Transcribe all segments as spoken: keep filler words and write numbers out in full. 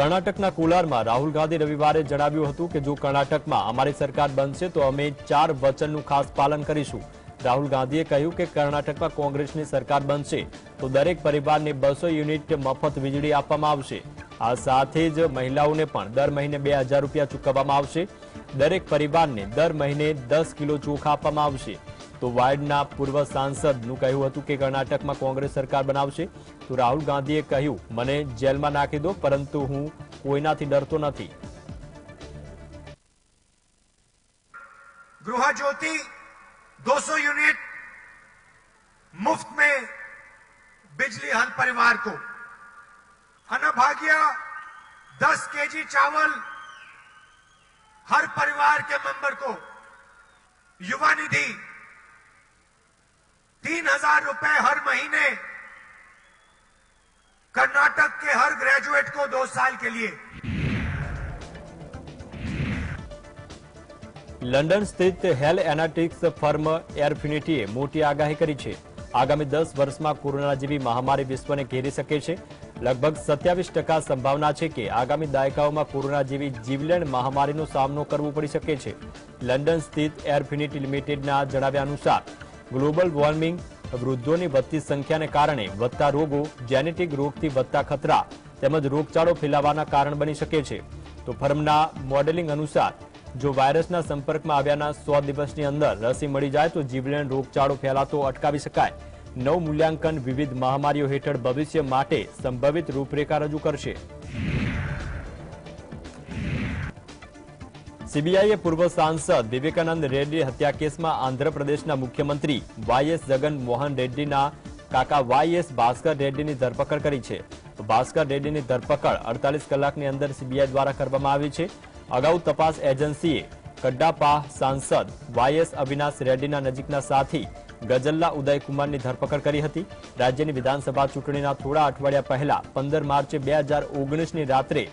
કર્ણાટકના કોલારમાં રાહુલ ગાંધી રવિવારે જણાવ્યું હતું કે જો કર્ણાટકમાં અમારી સરકાર બનશે તો અમે ચાર વચનનું ખાસ પાલન કરીશું। રાહુલ ગાંધીએ કહ્યું કે કર્ણાટકમાં કોંગ્રેસની સરકાર બનશે તો દરેક પરિવારને બસો યુનિટ મફત વીજળી આપવામાં આવશે। આ સાથે જ મહિલાઓને પણ દર મહિને બે હજાર રૂપિયા ચૂકવવામાં આવશે। દરેક પરિવારને દર મહિને દસ કિલો ચોખા આપવામાં આવશે। तो वार्डना पूर्व सांसदनु कहूं हतुं के कर्नाटक में कांग्रेस सरकार बनावशे तो राहुल गांधीए कहूं मने जेल में नाखी दो परंतु हूँ कोईनाथी डरतो नथी। गृह ज्योति दो सौ यूनिट मुफ्त में बिजली हर परिवार को, अन्नभाग्य दस केजी चावल हर परिवार के मेंबर को, युवा निधि तीन हजार रुपए हर महीने कर्नाटक के हर ग्रेजुएट को दो साल के लिए। लंडन स्थित हेल एनालिटिक्स फर्म एरफिनिटीए मोटी आगाही करी छे। आगामी दस वर्ष में कोरोना जेवी महामारी विश्व ने घेरी सके छे। लगभग सत्यावीस टका संभावना है कि आगामी दायकाओं में कोरोना जेवी जीवलेण महामारी नो सामनो करवो पड़ी सके छे। लंडन स्थित एरफिनिटी लिमिटेड ना जणाव्या अनुसार ग्लोबल वॉर्मिंग, वृद्धों की बढ़ती संख्या ने कारण बढ़ता रोगों, जेनेटिक रोग की बढ़ता खतरा तेमज रोगचाड़ो फैलावाना कारण बनी सके छे। तो फर्मना मॉडलिंग अनुसार जो वायरसना संपर्क में आव्याना सौ दिवसनी अंदर रसी मळी जाए तो जीवलेण रोगचाड़ो फैलातो अटकावी शकाय। नव मूल्यांकन विविध महामारीओ हेठळ भविष्य माटे संभावित रूपरेखा रजू करशे। सीबीआईए पूर्व सांसद विवेकानंद रेड्डी हत्या केस में आंध्र प्रदेश मुख्यमंत्री वाय.एस. जगन मोहन रेड्डी काका वाय.एस. भास्कर रेड्डी की धरपकड़ करी है। तो भास्कर रेड्डी की धरपकड़ अड़तालीस कलाक की अंदर सीबीआई द्वारा करवामां आवी छे। अगाऊ तपास एजेंसीए कड्डापा सांसद वाय.एस. अविनाश रेड्डी नजीकना साथी गजल्ला उदय कुमार की धरपकड़ करी हती। राज्य की विधानसभा चूंटणी थोड़ा अठवाडिया पहला पंदर मार्च दो हज़ार उन्नीस की रात्रे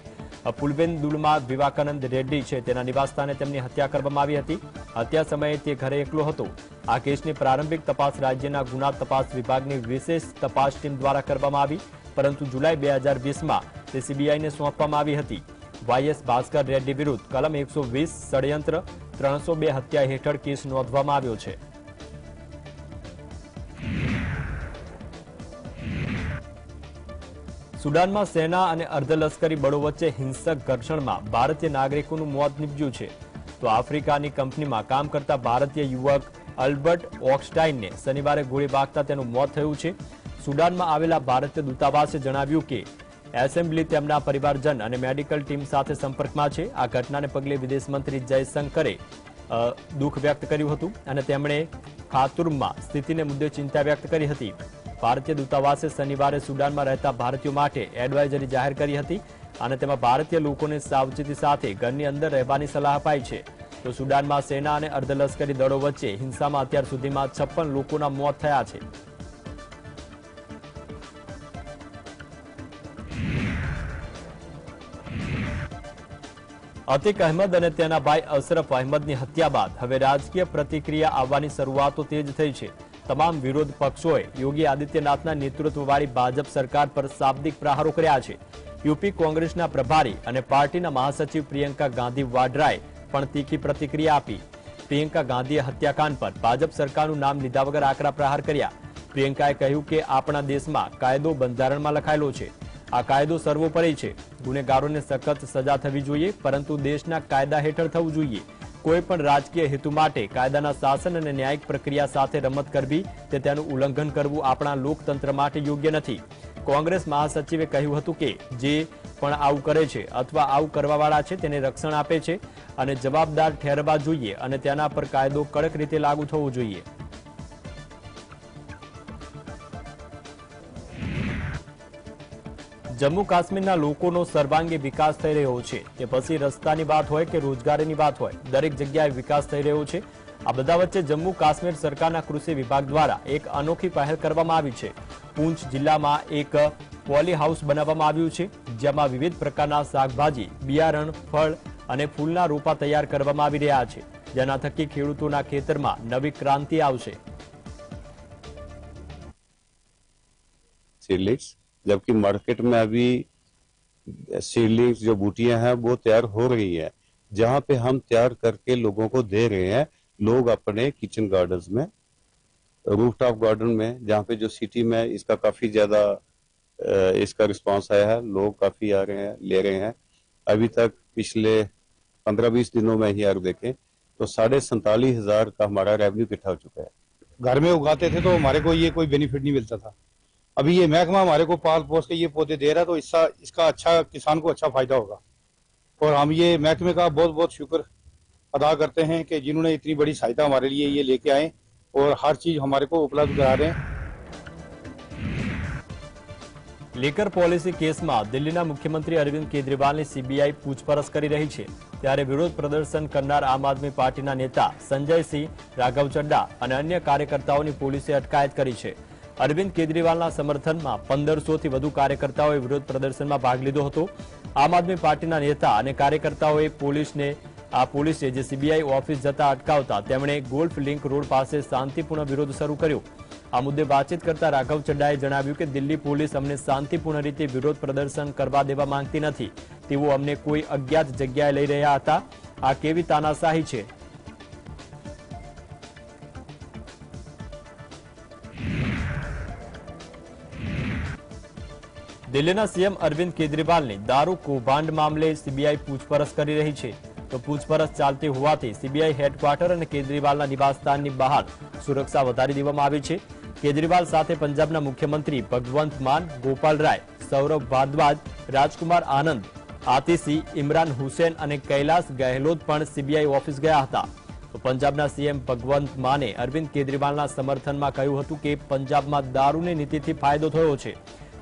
पुलवेंदुलमां विवेकानंद रेड्डी छे तेना निवासस्थाने तेमनी हत्या करवामां आवी हती। हत्या समये ते घरे एकलो हतो। आ केसनी प्रारंभिक तपास राज्यना गुना तपास विभागनी विशेष तपास टीम द्वारा करवामां आवी, परंतु जुलाई दो हज़ार बीस मां ते सीबीआई ने सोंपवामां आवी हती। वाय.एस. भास्कर रेड्डी विरुद्ध कलम एक सौ वीस षडयंत्र तीन सौ दो हत्या हेठळ केस नोंधवामां आव्यो छे। सुडान में सेना और अर्धलश्करी बड़ों वच्चे हिंसक घर्षण में भारतीय नागरिकों मौत निपज्यु है। तो आफ्रिका की कंपनी में काम करता भारतीय युवक अल्बर्ट ऑक्सटाइन ने शनिवार गोली वागता मौत थयुं छे। सुडान में आवेला भारतीय दूतावासे जणाव्युं के एसेम्बली तेमना परिवारजन और मेडिकल टीम साथ संपर्क में है। आ घटना ने पगले विदेश मंत्री जयशंकरे दुख व्यक्त कर्युं हतुं अने तेमणे खातुर्म में स्थिति ने मुद्दे चिंता व्यक्त करी हती। भारतीय दूतावासे शनिवार सुडान में रहता भारतीयों माटे एडवाइजरी जाहिर करी हती अने तेमां भारतीय लोकोने सावचेती साथे घरनी अंदर रहेवानी सलाह अपाई छे। तो सुडान में सेना अने अर्धलश्करी दळो वच्चे हिंसा में अत्यार सुधीमां छप्पन लोकोना मौत थया छे। अतीक अहमद अने तेना भाई अशरफ अहमदनी हत्या बाद हवे राजकीय प्रतिक्रिया आववानी शरूआतो तेज थई छे। तमाम विरोध पक्षों योगी आदित्यनाथना नेतृत्व वाली भाजप सरकार पर शाब्दिक प्रहारों कर्या छे। यूपी कांग्रेसना प्रभारी और पार्टी महासचिव प्रियंका गांधी वाड्राए पण तीखी प्रतिक्रिया आपी। प्रियंका गांधीए हत्याकांड पर भाजप सरकारनुं नाम लीधा वगर आकरा प्रहार कर्या। प्रियंकाए कह्युं के आपणा देशमां कायदो बंधारणमां लखायेलो छे। आ कायदो सर्वोपरि छे। गुनेगारोने सखत सजा थवी जोईए, परंतु देशना कायदा हेठळ थवुं जोईए। कोईपण राजकीय हेतु माटे कायदाना शासन अने न्यायिक प्रक्रिया साथे रमत करवी ते तेनुं उल्लंघन करवुं आपणा लोकतंत्र माटे योग्य नथी। कांग्रेस महासचिवे कह्युं हतुं के जे पण आवुं करे छे अथवा आवुं करवावाळा छे तेने रक्षण आपे छे अने जवाबदार ठेरवा जोईए अने तेना पर कायदो कड़क रीते लागू थवो जोईए। जम्मू काश्मीरना लोकोनो सर्वांगी विकास थई रह्यो छे ते पछी रस्तानी वात होय के रोजगारीनी वात होय दरेक जग्याए विकास थई रह्यो छे। आ बधा वच्चे जम्मू काश्मीर सरकारना कृषि विभाग द्वारा एक अनोखी पहल करवामां आवी छे। पूंछ जिल्लामां एक पॉली हाउस बनाववामां आव्युं छे जेमां विविध प्रकारना शाकभाजी, बियारण, फळ अने फूलना रोपा तैयार करवामां आवी रह्या छे, जेना थकी खेडूतोना खेतरमां नवी क्रांति आवशे। जबकि मार्केट में अभी सीडलिंग्स जो बूटियां हैं वो तैयार हो रही है, जहां पे हम तैयार करके लोगों को दे रहे हैं। लोग अपने किचन गार्डन में, रूफटॉप गार्डन में, जहाँ पे जो सिटी में इसका काफी ज्यादा इसका रिस्पांस आया है, लोग काफी आ रहे हैं, ले रहे हैं। अभी तक पिछले पंद्रह बीस दिनों में ही अगर देखें तो साढ़े सैतालीस हजार का हमारा रेवेन्यू इकट्ठा हो चुका है। घर में उगाते थे तो हमारे को ये कोई बेनिफिट नहीं मिलता था, अभी ये महकमा हमारे को पाल पोस के ये पौधे दे रहा है तो इसका इसका अच्छा किसान को अच्छा फायदा होगा। और हम ये महकमे का बहुत बहुत शुक्र अदा करते हैं कि जिन्होंने इतनी बड़ी सहायता हमारे लिए ये लेके आए और हर चीज हमारे को उपलब्ध करा रहे हैं। लेकर पॉलिसी केसमा दिल्लीना मुख्यमंत्री अरविंद केजरीवाल ने सीबीआई पूछपरछ કરી રહી છે ત્યારે વિરોધ પ્રદર્શન કરનાર આમ આદમી પાર્ટીના નેતા સંજય સિંહ, રાઘવ ચડ્ડા અને અન્ય કાર્યકર્તાઓની પોલીસે અટકાયત કરી છે। અરવિંદ કેજરીવાલના સમર્થનમાં पंदर सौ થી વધુ કાર્યકર્તાઓએ વિરોધ પ્રદર્શનમાં ભાગ લીધો હતો। આમ આદમી પાર્ટીના નેતા અને કાર્યકર્તાઓએ પોલીસને આ પોલીસે જે સીબીઆઈ ઓફિસ જતા અટકાવતા તેમણે ગોલ્ફ લિંક રોડ પાસે શાંતિપૂર્ણ વિરોધ શરૂ કર્યો। आ मुद्दे बातचीत करता राघव चड्डाए जणाव्यु के दिल्ली पुलिस अमने शांतिपूर्ण रीते विरोध प्रदर्शन करवा देवा मांगती नथी, तेवो अमने कोई अज्ञात जग्याए लई रह्या हता। आ केवी तानाशाही छे। दिल्लीना सीएम अरविंद केजरीवाल ने दारू कौभांड मामले सीबीआई पूछपरछ करी रही छे तो पूछपरछ चालती होवाथी सीबीआई हेडक्वार्टर अने केजरीवालना निवासस्थाननी बहार सुरक्षा वधारी देवामां आवी छे। केजरीवाल साथे पंजाबना मुख्यमंत्री भगवंत मान, गोपाल राय, सौरभ भारद्वाज, राजकुमार आनंद, आतिशी, इमरान हुसैन अने कैलाश गहलोत पण सीबीआई ऑफिस गया हता। तो पंजाबना सीएम भगवंत माने अरविंद केजरीवालना समर्थनमां कह्युं हतुं के पंजाबमां दारूनी नीतिथी फायदो थयो छे।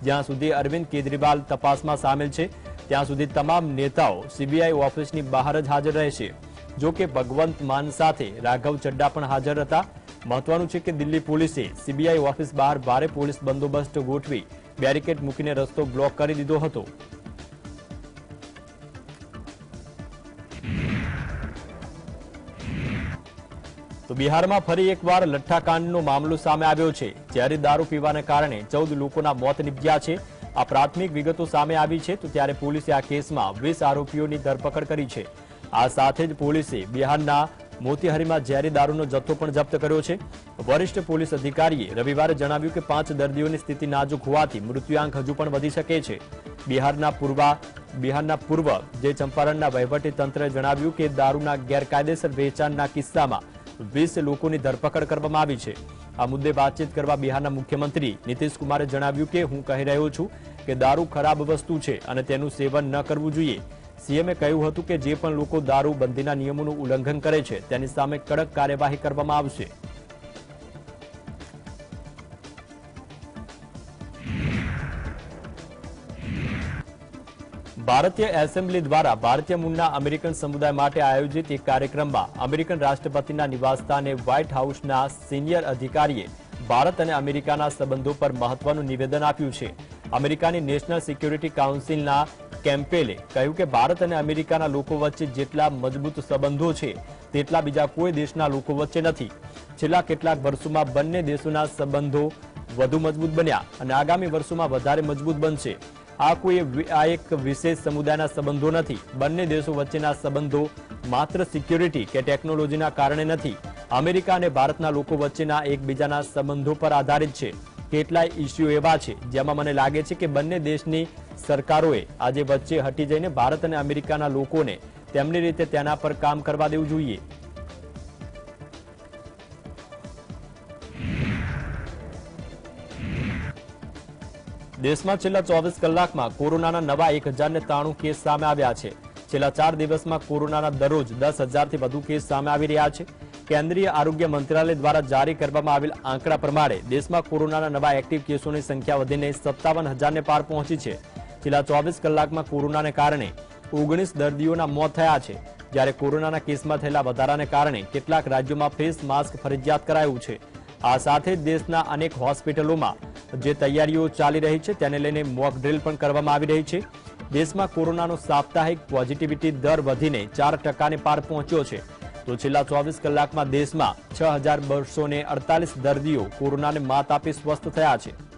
ज्यां सुधी अरविंद केजरीवाल तपासमां सामेल छे ત્યાં સુધી તમામ નેતાઓ સીબીઆઈ ઓફિસની બહાર જ હાજર રહેશે। જો કે ભગવંત માન સાથે રાઘવ ચડ્ડા પણ હાજર હતા। મહત્વનું છે કે દિલ્હી પોલીસે સીબીઆઈ ઓફિસ બહાર ભારે પોલીસ બંદોબસ્ત ગોઠવી બેરિકેડ મૂકીને રસ્તો બ્લોક કરી દીધો હતો। તો બિહારમાં ફરી એકવાર લઠ્ઠાકાંડનો મામલો સામે આવ્યો છે। જ્યારે દારૂ પીવાને કારણે ચૌદ લોકોના મોત નિપજ્યા છે। आ प्राथमिक विगतो सामे आवी छे तो त्यारे पुलिसे आ केसमां वीस आरोपीओनी धरपकड़ करी छे। आ साथे ज पुलिसे बिहारना मोतीहारीमां झेरी दारूनो जत्थो पण जप्त कर्यो छे। वरिष्ठ पुलिस अधिकारीए रविवारे जणाव्युं के पांच दर्दीओनी स्थिति नाजुक होवाथी मृत्युआंक हजू पण वधी शके छे। बिहारना पूर्वा बिहारना पूर्व जे चंपारणना वहीवटी तंत्रे जणाव्युं के दारूना गैरकायदेसर वेचाणना किस्सामां वीस लोकोनी धरपकड़ करवामां आवी छे। आ मुद्दे बातचीत करवा बिहारना मुख्यमंत्री नीतीश कुमारे जणाव्युं के हूँ कही रह्यो छुं के दारू खराब वस्तु छे अने तेनुं सेवन न करवुं जोईए। सीएमए कह्युं हतुं के जे पण लोको दारू बंधीना नियमोनुं उल्लंघन करे छे तेनी सामे कड़क कार्यवाही करवामां आवशे। भारतीय एसेम्बली द्वारा भारतीय मूलना अमेरिकन समुदाय माटे आयोजित एक कार्यक्रम में अमेरिकन राष्ट्रपतिना निवासस्थाने व्हाइट हाउसना सीनियर अधिकारीए भारत अने अमेरिकाना संबंधों पर महत्वनुं निवेदन आप्युं छे। अमेरिकानी नेशनल सिक्योरिटी काउंसिलना केम्पेले कह्युं के भारत अने अमेरिकाना लोको वच्चे जेटला मजबूत संबंधों छे तेटला बीजा कोई देशना लोको वच्चे नथी। छेल्ला केटलाक वर्षोमां बंने देशोना संबंधों वधु मजबूत बन्या अने आगामी वर्षोमां वधारे मजबूत बनशे। आ कोई आ एक विशेष समुदायना संबंधों नथी। बंने देशों वच्चेना संबंधों मात्र सिक्योरिटी के टेक्नोलॉजीना कारणे नथी। अमेरिका अने भारतना लोको वच्चेना एकबीजाना संबंधों पर आधारित छे। કેટલાય ઇશ્યુ એવા છે જેમાં મને લાગે છે કે બંને દેશની સરકારોએ આજે વચ્ચે હટી જઈને ભારત અને અમેરિકાના લોકોને તેમની રીતે તેના પર કામ કરવા દેવું જોઈએ। દેશમાં છેલ્લા ચોવીસ કલાકમાં કોરોનાના નવા એક હજાર ને ત્રાણું કેસ સામે આવ્યા છે। છેલ્લા ચાર દિવસમાં કોરોનાના દરરોજ દસ હજાર થી વધુ કેસ સામે આવી રહ્યા છે। केंद्रीय आरोग्य मंत्रालय द्वारा जारी करवामां आवेल आंकड़ा प्रमाणे देशमां कोरोनाना नवा एक्टिव केसोनी संख्या वधीने सत्तावन हजार ने पार पहोंची छे। छेल्ला चोवीस कलाकमां कोरोनाने कारणे ओगणीस दर्दीओना मोत थया छे। ज्यारे कोरोनाना केसमां थयेला वधाराने कारणे केटलाक राज्योमां फेस मास्क फरजियात करायुं छे। आ साथे देशना अनेक होस्पिटलोमां जे तैयारीओ चाली रही छे तेने लईने मॉक ड्रिल पण करवामां आवी रही छे। देशमां कोरोनानो साप्ताहिक पॉझिटिविटी दर वधीने चार टकाने पार पहोंच्यो छे। तो छेल्ला चौबीस कलाकमां देशमां छह हजार बसो अड़तालीस दर्दीओ कोरोनाने मात आपी स्वस्थ थया छे।